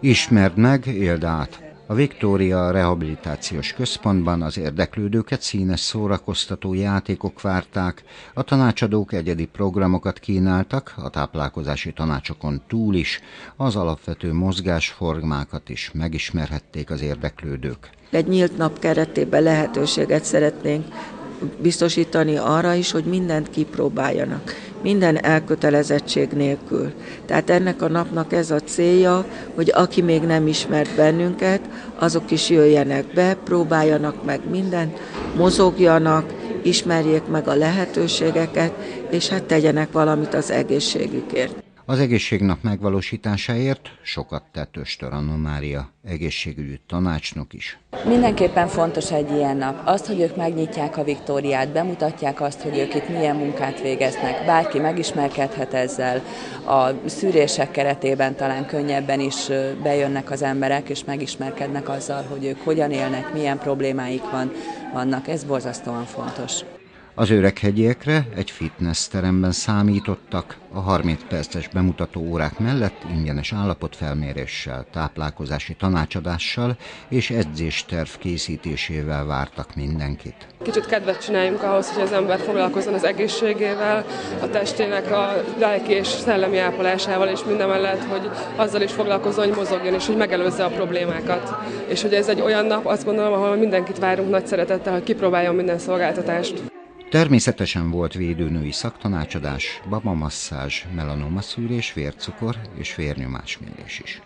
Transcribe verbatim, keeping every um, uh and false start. Ismerd meg, éld át! A Viktória Rehabilitációs Központban az érdeklődőket színes szórakoztató játékok várták, a tanácsadók egyedi programokat kínáltak, a táplálkozási tanácsokon túl is, az alapvető mozgásformákat is megismerhették az érdeklődők. Egy nyílt nap keretében lehetőséget szeretnénk biztosítani arra is, hogy mindent kipróbáljanak, minden elkötelezettség nélkül. Tehát ennek a napnak ez a célja, hogy aki még nem ismert bennünket, azok is jöjjenek be, próbáljanak meg mindent, mozogjanak, ismerjék meg a lehetőségeket, és hát tegyenek valamit az egészségükért. Az egészségnap megvalósításáért sokat tett Östör Anna Mária egészségügyi tanácsnok is. Mindenképpen fontos egy ilyen nap. Azt, hogy ők megnyitják a Viktóriát, bemutatják azt, hogy ők itt milyen munkát végeznek. Bárki megismerkedhet ezzel. A szűrések keretében talán könnyebben is bejönnek az emberek, és megismerkednek azzal, hogy ők hogyan élnek, milyen problémáik van, vannak. Ez borzasztóan fontos. Az öreghegyiekre egy fitnessteremben számítottak, a harminc perces bemutató órák mellett ingyenes állapotfelméréssel, táplálkozási tanácsadással és edzésterv készítésével vártak mindenkit. Kicsit kedvet csináljunk ahhoz, hogy az ember foglalkozzon az egészségével, a testének a lelki és szellemi ápolásával, és mindemellett, hogy azzal is foglalkozzon, hogy mozogjon, és hogy megelőzze a problémákat. És hogy ez egy olyan nap, azt gondolom, ahol mindenkit várunk nagy szeretettel, hogy kipróbáljon minden szolgáltatást. Természetesen volt védőnői szaktanácsadás, babamasszázs, melanoma szűrés, vércukor és vérnyomásmérés is.